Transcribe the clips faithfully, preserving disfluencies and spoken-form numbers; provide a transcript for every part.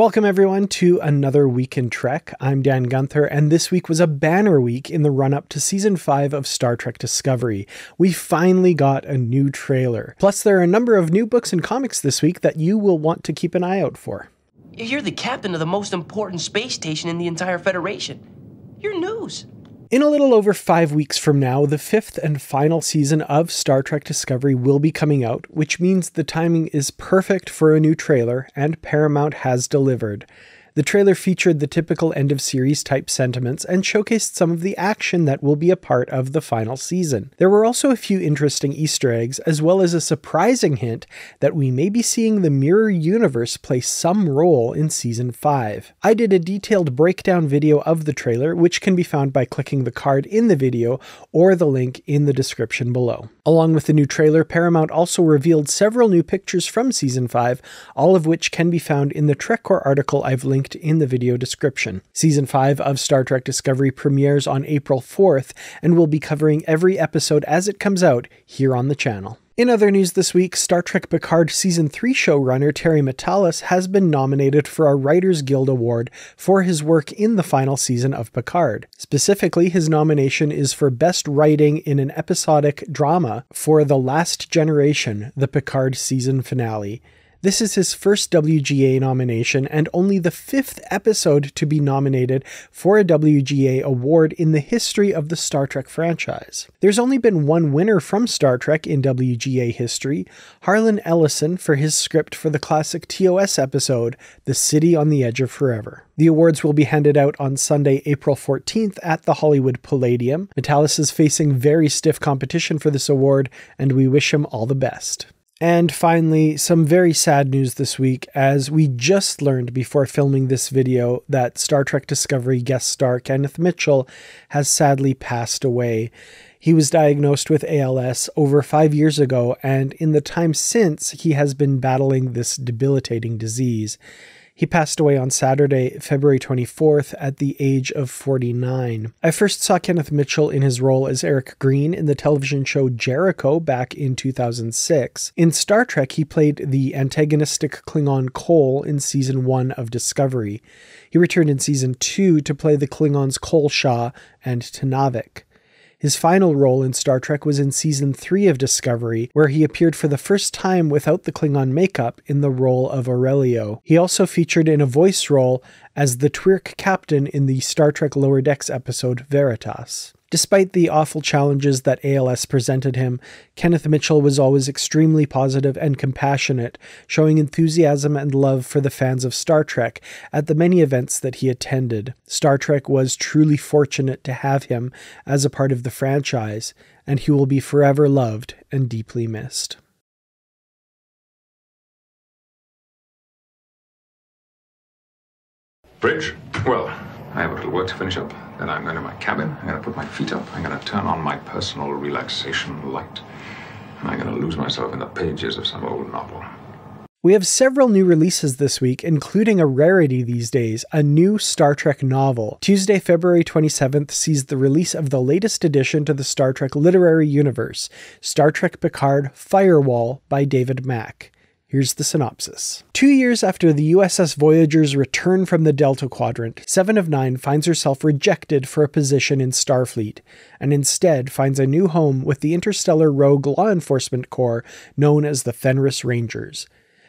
Welcome, everyone, to another Week in Trek. I'm Dan Gunther, and this week was a banner week in the run-up to Season five of Star Trek Discovery. We finally got a new trailer. Plus, there are a number of new books and comics this week that you will want to keep an eye out for. You're the captain of the most important space station in the entire Federation. You're news. In a little over five weeks from now, the fifth and final season of Star Trek Discovery will be coming out, which means the timing is perfect for a new trailer, and Paramount has delivered. The trailer featured the typical end-of-series type sentiments and showcased some of the action that will be a part of the final season. There were also a few interesting Easter eggs, as well as a surprising hint that we may be seeing the Mirror Universe play some role in Season five. I did a detailed breakdown video of the trailer, which can be found by clicking the card in the video or the link in the description below. Along with the new trailer, Paramount also revealed several new pictures from Season five, all of which can be found in the TrekCore article I've linked in the video description. Season five of Star Trek Discovery premieres on April fourth, and we'll be covering every episode as it comes out here on the channel. In other news this week, Star Trek Picard Season three showrunner Terry Matalas has been nominated for a Writers Guild Award for his work in the final season of Picard. Specifically, his nomination is for Best Writing in an Episodic Drama for The Last Generation, the Picard season finale. This is his first W G A nomination and only the fifth episode to be nominated for a W G A award in the history of the Star Trek franchise. There's only been one winner from Star Trek in W G A history, Harlan Ellison for his script for the classic T O S episode, The City on the Edge of Forever. The awards will be handed out on Sunday, April fourteenth at the Hollywood Palladium. Matalas is facing very stiff competition for this award, and we wish him all the best. And finally, some very sad news this week, as we just learned before filming this video that Star Trek Discovery guest star Kenneth Mitchell has sadly passed away. He was diagnosed with A L S over five years ago, and in the time since, he has been battling this debilitating disease. He passed away on Saturday, February twenty-fourth, at the age of forty-nine. I first saw Kenneth Mitchell in his role as Eric Green in the television show Jericho back in two thousand six. In Star Trek, he played the antagonistic Klingon Kol in Season one of Discovery. He returned in Season two to play the Klingons Kol-Sha and Tenavik. His final role in Star Trek was in Season three of Discovery, where he appeared for the first time without the Klingon makeup in the role of Aurelio. He also featured in a voice role as the Twerk captain in the Star Trek Lower Decks episode Veritas. Despite the awful challenges that A L S presented him, Kenneth Mitchell was always extremely positive and compassionate, showing enthusiasm and love for the fans of Star Trek at the many events that he attended. Star Trek was truly fortunate to have him as a part of the franchise, and he will be forever loved and deeply missed. Bridge? Well, I have a little work to finish up. Then I'm going to my cabin, I'm going to put my feet up, I'm going to turn on my personal relaxation light, and I'm going to lose myself in the pages of some old novel. We have several new releases this week, including a rarity these days, a new Star Trek novel. Tuesday, February twenty-seventh sees the release of the latest addition to the Star Trek literary universe, Star Trek: Picard: Firewall by David Mack. Here's the synopsis. Two years after the U S S Voyager's return from the Delta Quadrant, Seven of Nine finds herself rejected for a position in Starfleet, and instead finds a new home with the interstellar rogue law enforcement corps known as the Fenris Rangers.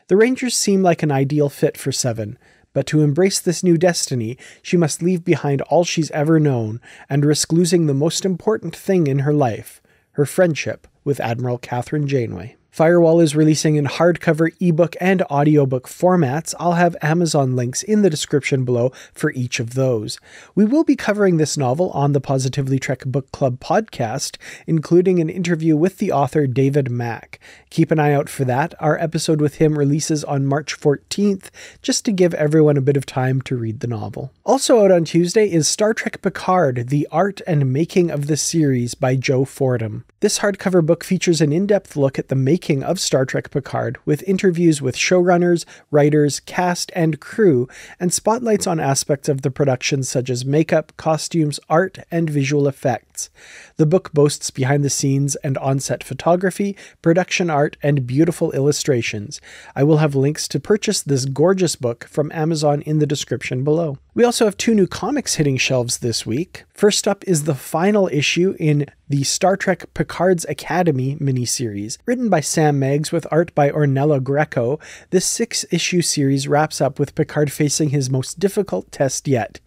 The Rangers seem like an ideal fit for Seven, but to embrace this new destiny, she must leave behind all she's ever known and risk losing the most important thing in her life, her friendship with Admiral Catherine Janeway. Firewall is releasing in hardcover, ebook, and audiobook formats. I'll have Amazon links in the description below for each of those. We will be covering this novel on the Positively Trek Book Club podcast, including an interview with the author David Mack. Keep an eye out for that. Our episode with him releases on March fourteenth, just to give everyone a bit of time to read the novel. Also out on Tuesday is Star Trek Picard, The Art and Making of the Series by Joe Fordham. This hardcover book features an in-depth look at the making of Star Trek Picard, with interviews with showrunners, writers, cast, and crew, and spotlights on aspects of the production such as makeup, costumes, art, and visual effects. podcasts. The book boasts behind-the-scenes and on-set photography, production art, and beautiful illustrations. I will have links to purchase this gorgeous book from Amazon in the description below. We also have two new comics hitting shelves this week. First up is the final issue in the Star Trek Picard's Academy miniseries. Written by Sam Meggs with art by Ornella Greco, this six-issue series wraps up with Picard facing his most difficult test yet.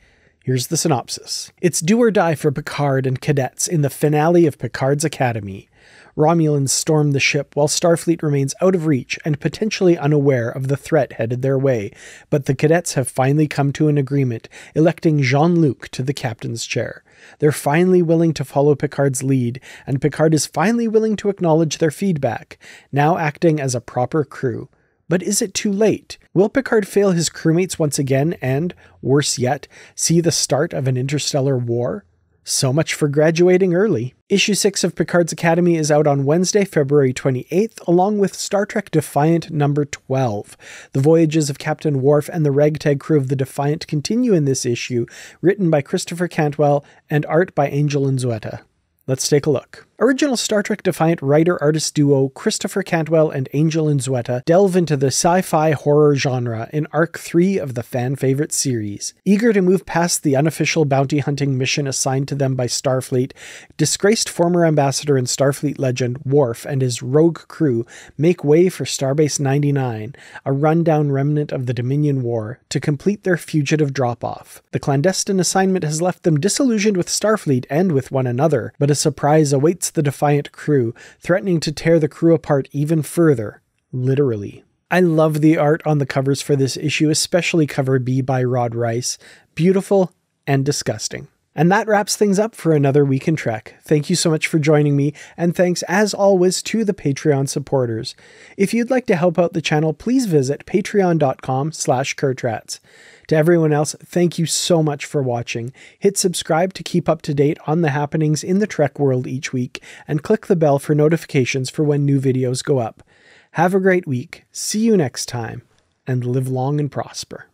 Here's the synopsis. It's do or die for Picard and cadets in the finale of Picard's Academy. Romulans storm the ship while Starfleet remains out of reach and potentially unaware of the threat headed their way, but the cadets have finally come to an agreement, electing Jean-Luc to the captain's chair. They're finally willing to follow Picard's lead, and Picard is finally willing to acknowledge their feedback, now acting as a proper crew. But is it too late? Will Picard fail his crewmates once again and, worse yet, see the start of an interstellar war? So much for graduating early. Issue six of Picard's Academy is out on Wednesday, February twenty-eighth, along with Star Trek Defiant number twelve. The voyages of Captain Worf and the ragtag crew of the Defiant continue in this issue, written by Christopher Cantwell and art by Angel Unzueta. Let's take a look. Original Star Trek Defiant writer-artist duo Christopher Cantwell and Angel Unzueta delve into the sci-fi horror genre in Arc three of the fan-favorite series. Eager to move past the unofficial bounty-hunting mission assigned to them by Starfleet, disgraced former ambassador and Starfleet legend Worf and his rogue crew make way for Starbase ninety-nine, a rundown remnant of the Dominion War, to complete their fugitive drop-off. The clandestine assignment has left them disillusioned with Starfleet and with one another, but a surprise awaits the Defiant crew, threatening to tear the crew apart even further, literally. I love the art on the covers for this issue, especially cover B by Rod Rice. Beautiful and disgusting. And that wraps things up for another Week in Trek. Thank you so much for joining me, and thanks as always to the Patreon supporters. If you'd like to help out the channel, please visit patreon dot com slash Kurtrats. To everyone else, thank you so much for watching. Hit subscribe to keep up to date on the happenings in the Trek world each week, and click the bell for notifications for when new videos go up. Have a great week, see you next time, and live long and prosper.